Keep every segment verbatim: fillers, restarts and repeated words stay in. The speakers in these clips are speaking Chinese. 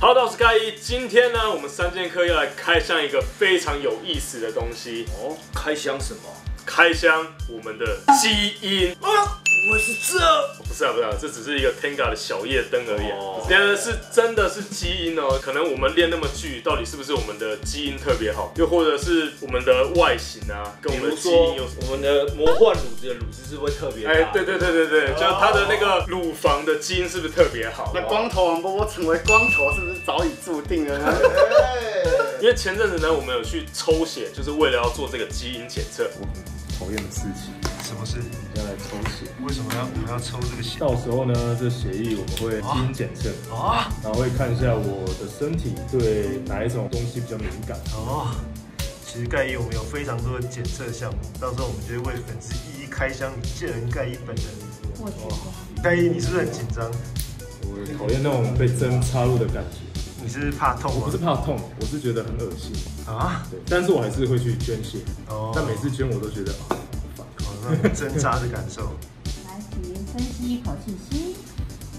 好的，我是盖伊。今天呢，我们三剑客要来开箱一个非常有意思的东西。哦，开箱什么？开箱我们的基因。啊，不会是这？不是啊，不是啊，这只是一个 Tenga 的小夜灯而已。哦，真的是真的是基因哦。可能我们练那么巨，到底是不是我们的基因特别好？又或者是我们的外形啊，跟我们的基因有什么？我们的魔幻乳子的乳汁是不是特别？哎，对对对对对，就是它的那个乳房的基因是不是特别好？那光头王波波成为光头是不是？ 早已注定了呢。因为前阵子呢，我们有去抽血，就是为了要做这个基因检测。我很讨厌的事情，什么事？要来抽血？为什么要我们要抽这个血？到时候呢，这血液我们会基因检测啊，然后会看一下我的身体对哪一种东西比较敏感哦。其实盖伊我们有非常多的检测项目，到时候我们就会为粉丝一一开箱，见人盖伊本人。我天！盖伊，你是不是很紧张？我讨厌那种被针插入的感觉。 你是怕痛吗？我不是怕痛，我是觉得很恶心啊。对，但是我还是会去捐血。哦。但每次捐我都觉得啊，好烦，那针扎的感受。来，请您深吸一口气，吸，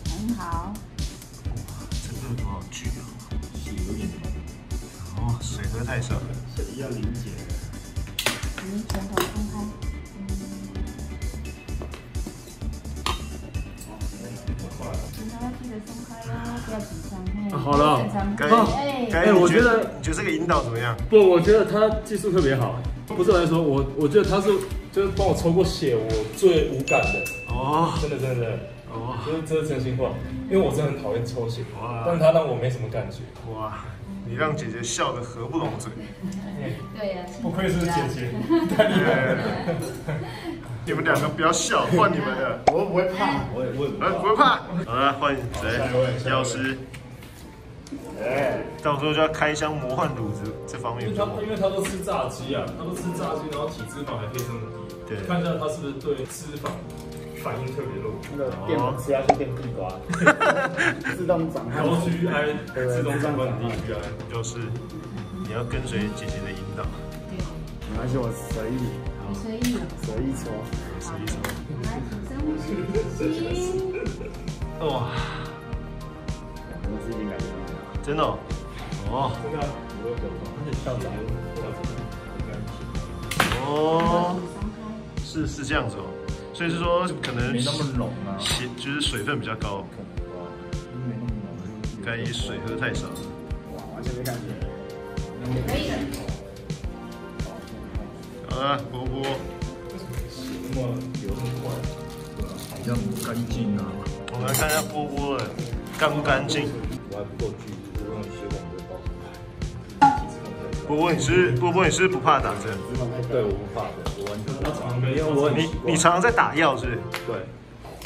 很好。哇，这个有多少聚啊？血有点多。哦，水喝太少了，水要凝结。您拳头分开。哦，我挂了。拳头要记得松开哦，不要紧张。 好了，该该，我觉得你觉得这个引导怎么样？不，我觉得他技术特别好。不是来说，我我觉得他是就是帮我抽过血，我最无感的。哦，真的真的哦，就是这是真心话，因为我真的很讨厌抽血，但他让我没什么感觉。哇，你让姐姐笑得合不拢嘴。对呀，不愧是姐姐，太厉害了。你们两个不要笑，换你们的。我不会怕，我也不会怕。好了，换谁？药师。 哎，到时候就要开箱魔幻乳汁这方面。因为他因为他都吃炸鸡啊，他都吃炸鸡，然后体脂肪还可以这么低。对，看一下他是不是对脂肪反应特别弱。那个电脑吃下去变地瓜，自动长高 G I， 自动长高低 G I。就是你要跟随姐姐的引导。对，没关系，我随意，你随意，随意搓，随意搓。来，深呼吸。哇，我自己感觉。 真的哦，哦，真的，我有感觉，而且跳闸，跳闸，哦，是是这样子哦，所以是说可能没那么浓啊，血就是水分比较高，可能吧，没那么浓，该水喝太少了，哇，完全没感觉，可以的，好了，波波，血那么流那么快，对啊，比较不干净啊，我们来看一下波波的干不干净，我还不够巨。 波波，你是波波，你是不怕打针？对，我不怕的，我完全不怕。没有我，你你常常在打药是？对。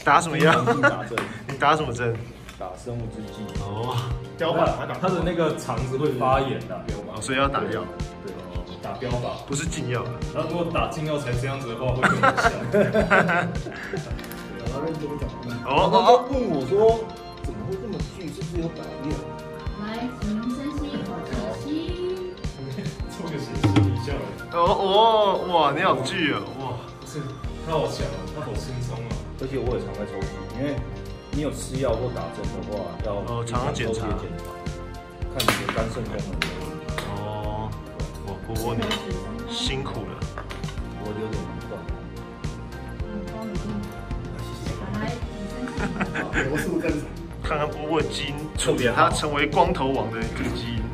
打什么药？打针。你打什么针？打生物制剂。哦。标靶，他的那个肠子会发炎的，标靶。所以要打药。对。打标靶。不是禁药。然后如果打禁药才这样子的话，会更危险。哦哦哦！问我说，怎么会这么巨？是不是有打药？来，请深吸一口气。 哦哦哇，你好巨啊！哇，是，他好强，他好轻松啊！而且我也常在抽血，因为你有吃药或打针的话，要哦常常检查，看你的肝肾功能。哦，我波波你辛苦了，我有点不懂。我是不是看看波波的基因处理他成为光头王的这个基因？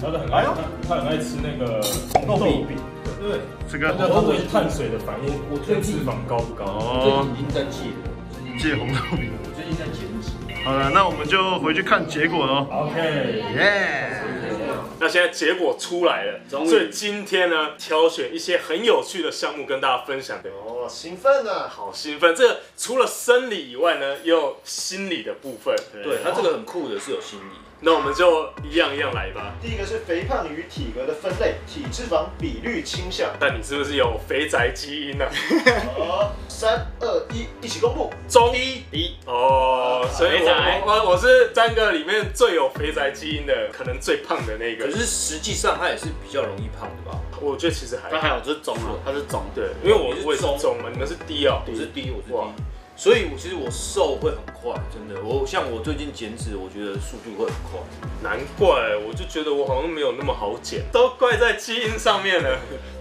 他很爱，他很爱吃那个豆饼。对，这个他对碳水的反应，我对脂肪高不高？哦，已经在戒了，戒红豆饼。我最近在减脂。好了，那我们就回去看结果喽。OK， 耶。那现在结果出来了，所以今天呢，挑选一些很有趣的项目跟大家分享。哦，兴奋啊，好兴奋！这除了生理以外呢，也有心理的部分。对，它这个很酷的是有心理。 那我们就一样一样来吧。第一个是肥胖与体格的分类，体脂肪比率倾向。但你是不是有肥宅基因呢？哦，三二一，一起公布。中一哦，所以我我我是三个里面最有肥宅基因的，可能最胖的那个。可是实际上他也是比较容易胖的吧？我觉得其实还。他还有就是中啊，他是中。对，因为我我也是中嘛，你们是低哦，我是低，我是低。所以我其实我瘦会很快，真的。我像我最近减脂，我觉得速度会很快。难怪，我就觉得我好像没有那么好减，都怪在基因上面了。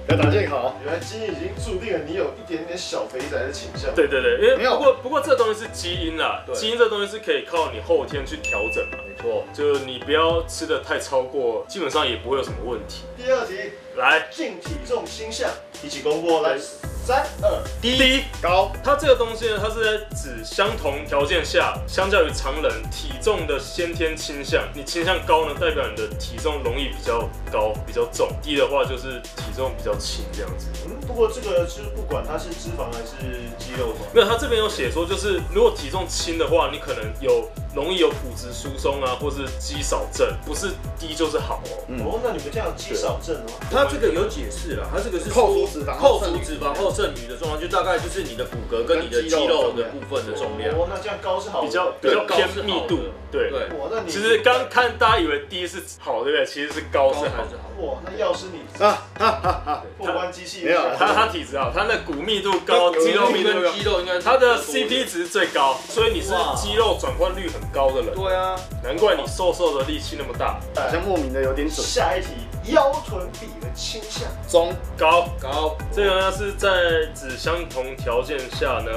要打健康，原来基因已经注定了你有一点点小肥宅的倾向。对对对，因为不过不过这东西是基因啦，基因这东西是可以靠你后天去调整嘛。没错，就是你不要吃的太超过，基本上也不会有什么问题。第二题，来，净体重星象一起公布来。三二一高，它这个东西呢，它是在指相同条件下，相较于常人体重的先天倾向。你倾向高呢，代表你的体重容易比较高、比较重；低的话就是体重比较轻这样子。嗯，不过这个就是不管它是脂肪还是肌肉嘛。没有，它这边有写说，就是如果体重轻的话，你可能有容易有骨质疏松啊，或是肌少症，不是低就是好哦。嗯、哦，那你们这样肌少症哦，它这个有解释啦，它这个是扣除脂肪，扣除脂肪后。剩余的状况就大概就是你的骨骼跟你的肌肉的部分的重量。哦，那这样高是好，比较比较偏密度。对对。哇，那你其实刚看大家以为低是好，对不对？其实是高是好。哇，那要是你啊啊啊！破关机器没有，他他体质好，他的骨密度高，肌肉密度高，肌肉应该他的 C P 值最高，所以你是肌肉转换率很高的人。对啊，难怪你瘦瘦的力气那么大，好像莫名的有点准。下一题。腰臀比的倾向中高高，这个呢是在指相同条件下呢，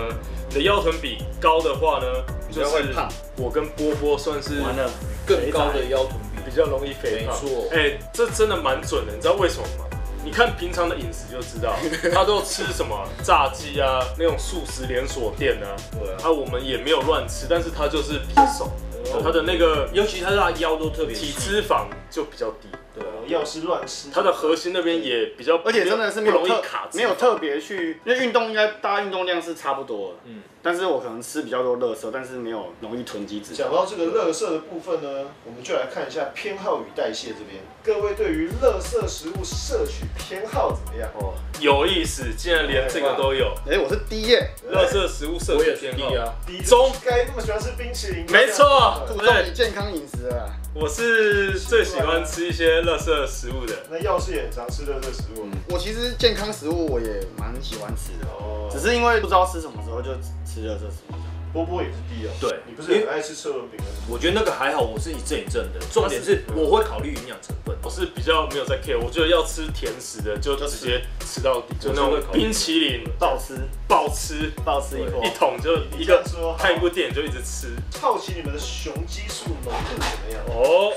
你的腰臀比高的话呢，就是我跟波波算是更高的腰臀比，比较容易肥胖。没错，哎，这真的蛮准的，你知道为什么吗？你看平常的饮食就知道，他都吃什么炸鸡啊，那种素食连锁店啊，啊，我们也没有乱吃，但是他就是比手。他的那个，尤其他的腰都特别，体脂肪就比较低。对，要是乱吃，他的核心那边也比较，而且真的是没有卡，没有特别去，因为运动应该大家运动量是差不多的，嗯，但是我可能吃比较多垃圾，但是没有容易囤积脂肪。讲到这个垃圾的部分呢，我们就来看一下偏好与代谢这边，各位对于垃圾食物摄取偏好怎么样？哦，有意思，竟然连这个都有。哎，我是低耶，垃圾食物摄取偏好啊，中，该那么喜欢吃冰淇淋，没错。注重你健康饮食啊！我是最喜欢吃一些垃圾食物的。那药师也常吃垃圾食物。嗯、我其实健康食物我也蛮喜欢吃的，哦、只是因为不知道吃什么时候就吃垃圾食物。波波也是低啊，对，你不是很爱吃车轮饼吗？我觉得那个还好，我是一阵一阵的。重点是我会考虑营养成分，我是比较没有在 care。我觉得要吃甜食的就直接吃到底，就那种冰淇淋暴吃、暴吃、暴吃一口，一桶就一个泰国店就一直吃。好奇你们的雄激素浓度怎么样？哦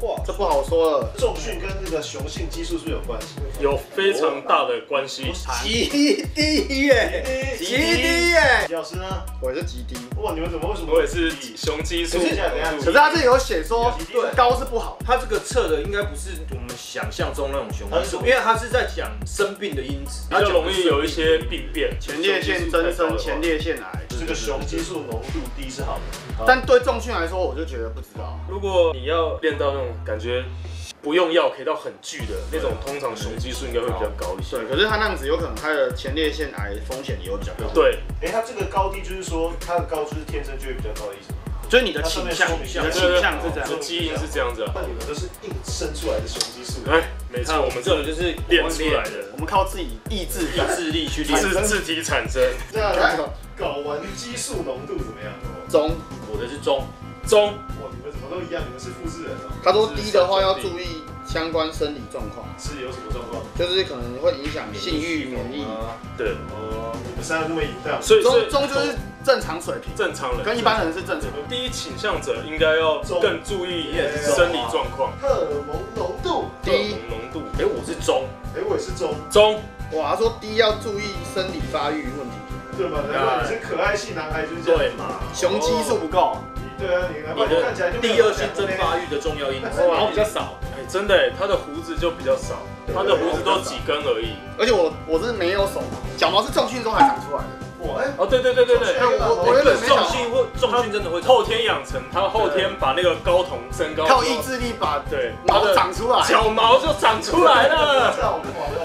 哦，这不好说了。重训跟那个雄性激素是不是有关系？有非常大的关系。极低耶，极低耶。老师呢？我是极低。哇！你们怎么为什么？我也是雄激素。可是他这里有写说，高是不好。他这个测的应该不是我们想象中那种雄激素，因为他是在讲生病的因子，比较容易有一些病变，前列腺增生、前列腺癌。这个雄激素浓度低是好的，但对重训来说，我就觉得不知道。如果你要练到那种感觉。不用药可以到很巨的那种，通常雄激素应该会比较高一些。对，可是他那样子有可能他的前列腺癌风险也有比较高。对，哎，他这个高低就是说他的高就是天生就会比较高的意思吗？就是你的倾向，你的倾向是这样，基因是这样子。那你们都是硬生出来的雄激素。哎，没错，我们这种就是练出来的，我们靠自己意志、意志力去自自体产生。对啊，来，睾丸激素浓度怎么样？中，我的是中，中。怎么都一样，你们是复制人啊。他说低的话要注意相关生理状况，是有什么状况？就是可能会影响性欲、免疫。对，哦，你们三个那么淫荡，所以中中就是正常水平，正常人跟一般人是正常。第一倾向者应该要更注意生理状况，荷尔蒙浓度低，浓度。哎，我是中，哎，我也是中，中。哇，他说低要注意生理发育问题，对吧？然后你是可爱系男孩就是这样，对嘛？雄激素不够。对啊，你的看起来就第二性征发育的重要因素，然后比较少，哎，真的，他的胡子就比较少，他的胡子都几根而已。而且我我是没有手毛，脚毛是重训中还长出来的。我哎，哦，对对对对对，我我原本重训或重训真的会后天养成，他后天把那个睾酮升高，靠意志力把对毛长出来，脚毛就长出来了。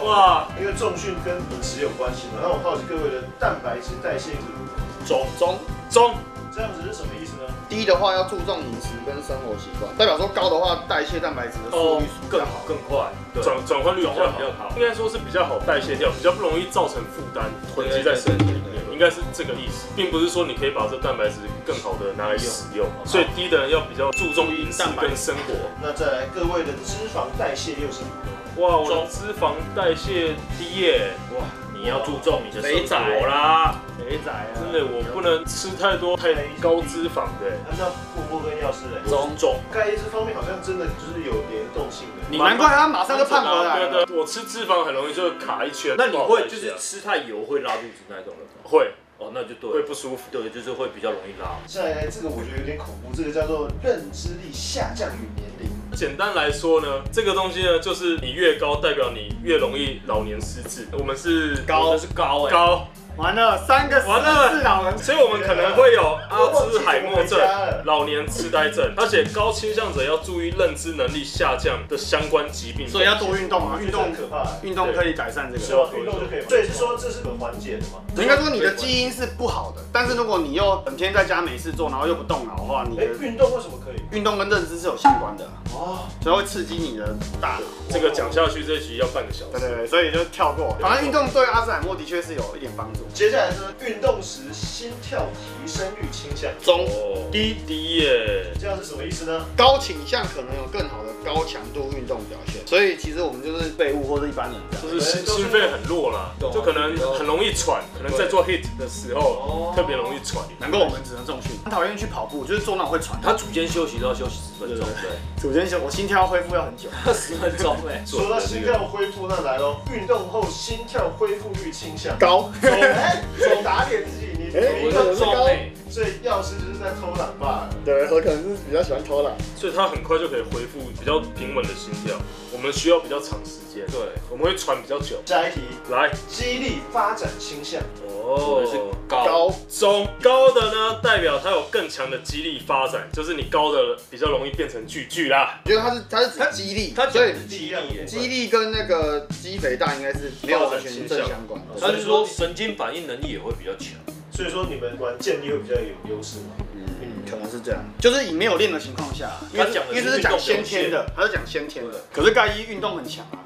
哇，因为重训跟饮食有关系嘛，那我好奇各位的蛋白质代谢是中中中。这样子是什么意思呢？低的话要注重饮食跟生活习惯，代表说高的话代谢蛋白质的速率更好、更快，转转换率比较好，应该说是比较好代谢掉，比较不容易造成负担囤积在身体里面。该是这个意思，并不是说你可以把这蛋白质更好的拿来使用。所以低的人要比较注重饮食跟生活。那再来，各位的脂肪代谢又是如何？哇，我的脂肪代谢低耶！哇，你要注重你的生活啦，肥仔啊！真的，我不能吃太多太高脂肪的。那不不跟药师嘞，种种钙这方面好像真的就是有联动性的。你难怪他马上就胖回来了。我吃脂肪很容易就卡一圈。那你会就是吃太油会拉肚子那种人吗？会。 哦，那就对，会不舒服，对，就是会比较容易拉。再来，这个我觉得有点恐怖，这个叫做认知力下降与年龄。简单来说呢，这个东西呢，就是你越高，代表你越容易老年失智。我们是高，是高，高，完了，三个完了，是老人，所以我们可能会有阿兹海默症、老年痴呆症，而且高倾向者要注意认知能力下降的相关疾病，所以要多运动啊，运动可怕，运动可以改善这个，是吧？运动就可以，所以是说这是可缓解的嘛？应该说你的基因。 是不好的，但是如果你又整天在家没事做，然后又不动脑的话，你哎，运动为什么可以？运动跟认知是有相关的哦，所以会刺激你的大脑。这个讲下去，这局要半个小时。对对对，所以就跳过。反正运动对阿兹海默的确是有一点帮助。接下来是运动时心跳提升率倾向中低低耶，这样是什么意思呢？高倾向可能有更好的高强度运动表现，所以其实我们就是废物或者一般人这样，就是心心肺很弱啦，就可能很容易喘，可能在做 H I I T 的。 时候特别容易喘，难怪我们只能重训。很讨厌去跑步，就是做那会喘。他组间休息都要休息十分钟，对，组间休我心跳恢复要很久，十分钟哎。说到心跳恢复，那来喽，运动后心跳恢复率倾向高，总打脸自己，你你更高。所以药师就是在偷懒吧？对，我可能是比较喜欢偷懒，所以他很快就可以恢复比较平稳的心跳。我们需要比较长时间，对，我们会喘比较久。下一题，来，肌力发展倾向。 哦，是高中高的呢，代表它有更强的肌力发展，就是你高的比较容易变成巨巨啦。因为它是它是指肌力，它所以肌力肌力跟那个肌肥大应该是没有完全正相关。它是说神经反应能力也会比较强，所以说你们玩健力会比较有优势嘛。嗯，可能是这样，就是以没有练的情况下，因为因为这是讲先天的，它是讲先天的。可是盖伊运动很强啊。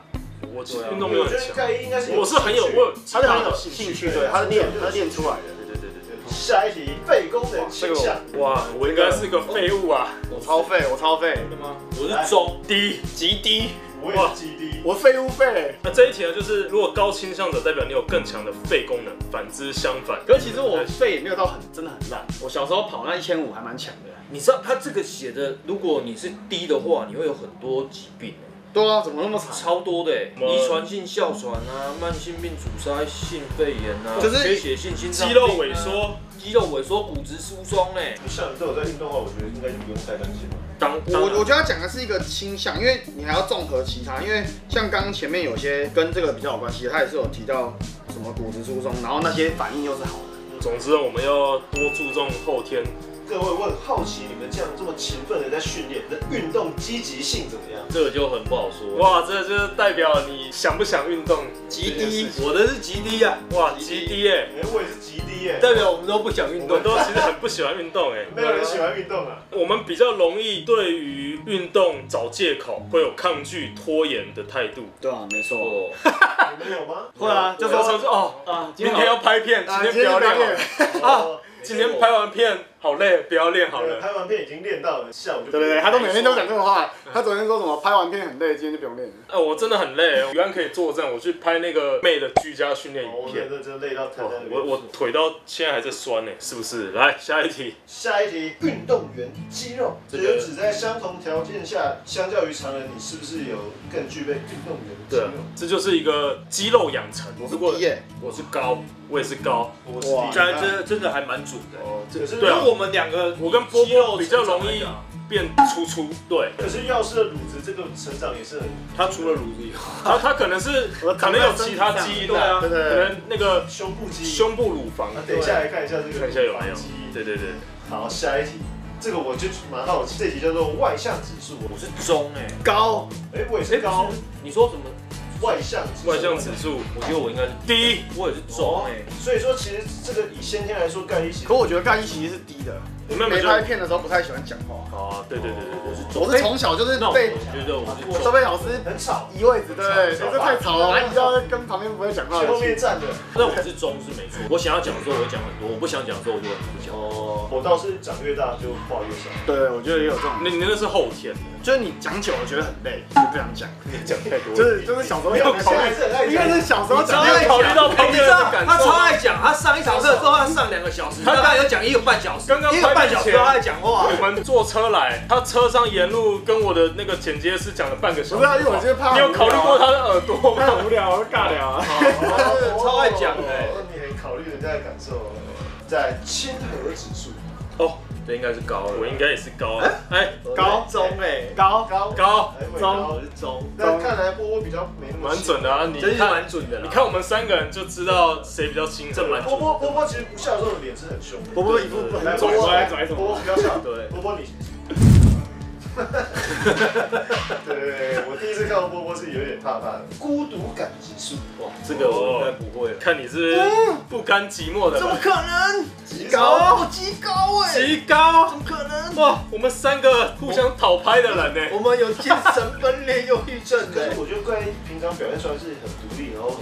我运动没有很强，我是很有，我他是很有兴趣，对，他是练，他是练出来的，对对对对对。下一题，肺功能倾向。哇，我应该是个废物啊！我超废，我超废。真的吗？我是中低，极低。我也是极低，我废物废。那这一题呢，就是如果高倾向者代表你有更强的肺功能，反之相反。可是其实我肺也没有到很，真的很烂。我小时候跑那一千五还蛮强的。你知道他这个写的，如果你是低的话，你会有很多疾病。 对啊，怎么那么惨？超多的，遗传性哮喘啊，慢性病阻塞性肺炎啊，就是缺血性心脏、啊、肌肉萎缩、肌肉萎缩、骨质疏松嘞。不像你都有在运动的话，我觉得应该就不用太担心了。当我我觉得他讲的是一个倾向，因为你还要综合其他，因为像刚刚前面有些跟这个比较有关系，他也是有提到什么骨质疏松，然后那些反应又是好的。总之，我们要多注重后天。 各位，我很好奇你们这样这么勤奋的在训练，的运动积极性怎么样？这个就很不好说。哇，这就是代表你想不想运动？极低，我的是极低啊！哇，极低哎！哎，我也是极低哎！代表我们都不想运动，我们都其实很不喜欢运动哎。没有人喜欢运动啊。我们比较容易对于运动找借口，会有抗拒、拖延的态度。对啊，没错。你们有吗？会啊，就说哦啊，今天要拍片，今天不要练啊。 今天拍完片好累，不要练好了。拍完片已经练到了下午就。对对对，他都每天都讲这种话。他昨天说什么拍完片很累，今天就不用练了。哎，我真的很累，宇安可以作证。我去拍那个妹的居家训练影片，我真的累到瘫在那边。我我腿到现在还在酸呢，是不是？来下一题。下一题，运动员肌肉，这就只在相同条件下，相较于常人，你是不是有更具备运动员肌肉？这就是一个肌肉养成。我是低耶，我是高，我也是高，我是低。真真真的还蛮准。 哦，这是对啊，我们两个，我跟波波比较容易变粗粗，对。可是药师的乳汁这个成长也是，他除了乳汁以后，他他可能是可能有其他基因，对啊，可能那个胸部肌、胸部乳房。等一下来看一下这个，看一下有没有，对对对。好，下一题，这个我就蛮好奇，这题叫做外向指数，我是中哎，高，哎我也是高，你说什么？ 外向外向指数，我觉得我应该是低，我也是中哎，所以说其实这个以先天来说，钙一其实，可我觉得钙一其实是低的，没拍片的时候不太喜欢讲话。哦，对对对对对，我是从小就是被我周佩老师很吵，一位置对，这太吵了，你知道跟旁边不会讲话，后面站的。那我是中是没错，我想要讲的时候我讲很多，我不想讲的时候我就不讲。哦，我倒是讲越大就话越少。对，我觉得也有这种，那你那是后天的，就是你讲久了觉得很累，就不想讲，讲太多。就是就是小时候要考虑，应该是小时候讲，要考虑到旁边的感受。他超爱讲，他上一堂课之后他上两个小时，他大概有讲一个半小时，刚刚拍。 半小时他在讲话，我们坐车来，他车上沿路跟我的那个剪接师讲了半个小时。不是，因为我今天怕。你有考虑过他的耳朵吗？无聊，尬聊。超爱讲哎。你很考虑人家的感受，在亲和指数。哦，这应该是高了，我应该也是高。哎，高中哎，高高高中中。那看来波波比较没那么。蛮准的啊，你看蛮准的。你看我们三个人就知道谁比较亲，这蛮准。波波波波其实不笑的时候脸是很凶的。波波一副很拽拽拽什么？波波不要笑，对。波波你。对，我第一次看到波波是有点怕怕的。孤独感指数，哇，这个我应该不会。看你是不甘寂寞的。怎么可能？极高，极高哎！极高，怎么可能？哇，我们三个互相讨拍的人呢？我们有精神分裂忧郁症的。可是我觉得怪平常表现出来是很独立，然后很。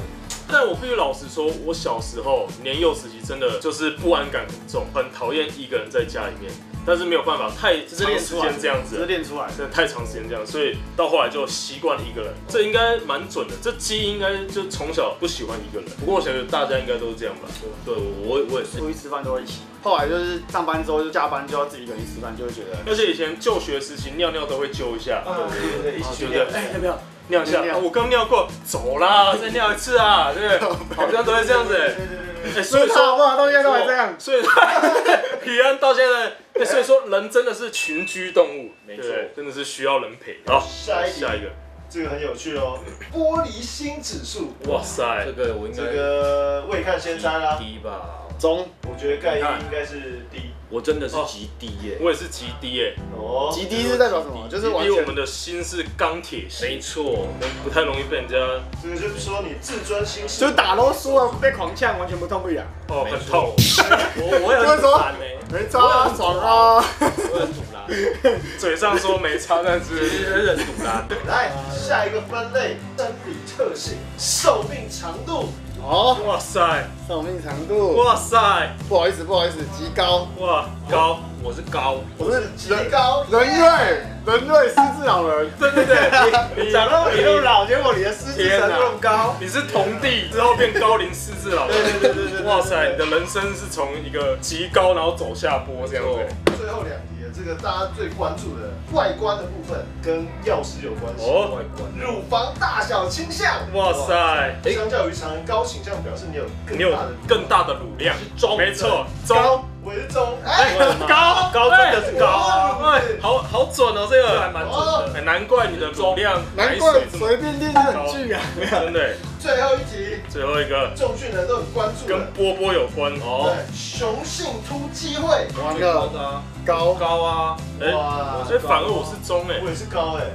但我必须老实说，我小时候年幼时期真的就是不安感很重，很讨厌一个人在家里面。但是没有办法，太长时间这样子，这练出来，真的太长时间这样，所以到后来就习惯了一个人。这应该蛮准的，这基因应该就从小不喜欢一个人。不过我觉得大家应该都是这样吧？对，我我也是。出去吃饭都会一起。后来就是上班之后就下班就要自己一个人吃饭，就会觉得。而且以前就学时期尿尿都会揪一下，对对对，一起觉得哎要不要？ 尿一下，我刚尿过，走啦，再尿一次啊，对不对？好像都会这样子，哎，所以说，哇，到现在都还这样，所以平安到现在，所以说人真的是群居动物，没错，真的是需要人陪。好，下一个，这个很有趣哦，玻璃心指数，哇塞，这个我应该这个未看先猜啦，低吧，中，我觉得概率应该是低。 我真的是极低耶，我也是极低耶。哦，极低是代表什么？就是因为我们的心是钢铁心，没错，不太容易被人家。这个就是说你自尊心就打啰嗦啊，被狂呛完全不痛不痒。哦，很痛。我我也很烦哎，没差啊，爽啊。我很堵啦，嘴上说没差，但是其实很堵啦。来，下一个分类，生理特性，寿命长度。 哦，哇塞，寿命长度，哇塞，不好意思，不好意思，极高，哇高，我是高，我是极高，人瑞，人瑞失智老人，对对对，你长到你那么老，结果你的失智程度那么高，你是童弟之后变高龄失智老人，对对对对对，哇塞，你的人生是从一个极高然后走下坡这样子。最后两题了，这个大家最关注的外观的部分跟钥匙有关系，外观，乳房大小倾向，哇塞，相较于常人高。 倾向表示你有更大的更大的乳量，没错，高，我是中，哎，高高真的是高，对，好好准哦，这个还蛮准的，难怪你的乳量，难怪随便练就很巨啊，真的。最后一题，最后一个，重训人都很关注，跟波波有关哦，雄性突机会，完了，高高啊，哎，所以反而我是中哎，我也是高哎，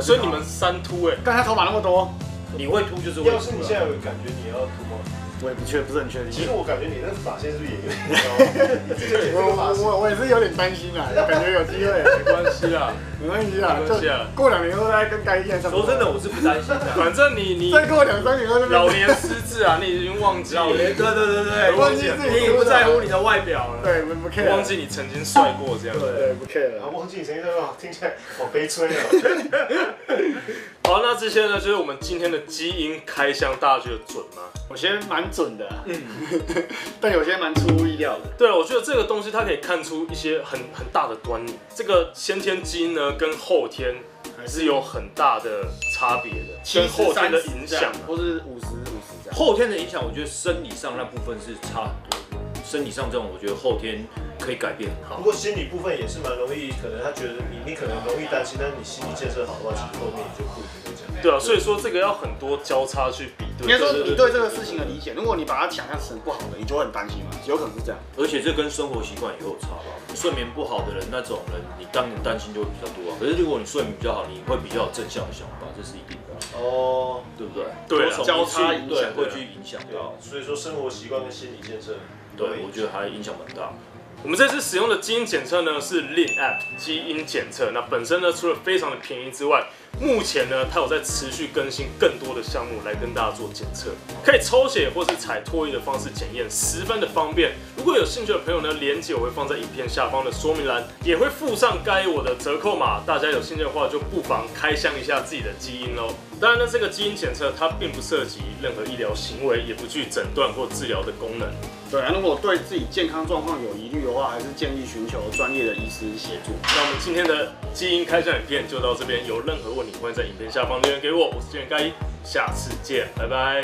所以你们三突哎，但他头发那么多。 你会秃就是会秃。要是你现在有感觉你要秃吗？我也不确，不是很确定。其实我感觉你那发线是不是也有点高？我我我也是有点担心啊，感觉有机会，没关系啊，没关系啊，没关系啊。过两年后再跟该一样。说真的，我是不担心的。反正你你再过两三年后，老年失智啊，你已经忘记。老年，对对对对，忘记自己，你不在乎你的外表了。对，不 care。忘记你曾经帅过这样。对，不 care 了。忘记你曾经帅过，听起来好悲催啊。 好，那这些呢，就是我们今天的基因开箱，大家觉得准吗？我觉得蛮准的、啊，嗯，但有些蛮出乎意料的。对，我觉得这个东西它可以看出一些很很大的端倪。这个先天基因呢，跟后天还是有很大的差别的，跟后天的影响、啊，或是五十五十这样。后天的影响，我觉得生理上那部分是差很多。 生理上这种，我觉得后天可以改变。好，不过心理部分也是蛮容易，可能他觉得你你可能容易担心，但是你心理建设好的话，其实后面你就不一定会这样。对啊，所以说这个要很多交叉去比对。应该说你对这个事情的理解，如果你把它想象成不好的，你就会很担心嘛，有可能是这样。而且这跟生活习惯也有差吧。睡眠不好的人，那种人，你当然担心就会比较多啊。可是如果你睡眠比较好，你会比较有正向的想法，这是一定的。哦，对不对？对，交叉影响会去影响到。所以说生活习惯跟心理建设。 对，我觉得还影响蛮大。我们这次使用的基因检测呢是 Lin App 基因检测，那本身呢除了非常的便宜之外，目前呢它有在持续更新更多的项目来跟大家做检测，可以抽血或是采唾液的方式检验，十分的方便。如果有兴趣的朋友呢，链接我会放在影片下方的说明栏，也会附上该我的折扣码，大家有兴趣的话就不妨开箱一下自己的基因喽。当然呢，这个基因检测它并不涉及任何医疗行为，也不具诊断或治疗的功能。对啊，如果对自己健康状况有疑虑的话，还是建议寻求专业的医师协助。那我们今天的基因开箱影片就到这边，有任何问题欢迎在影片下方留言给我。我是健元盖伊，下次见，拜拜。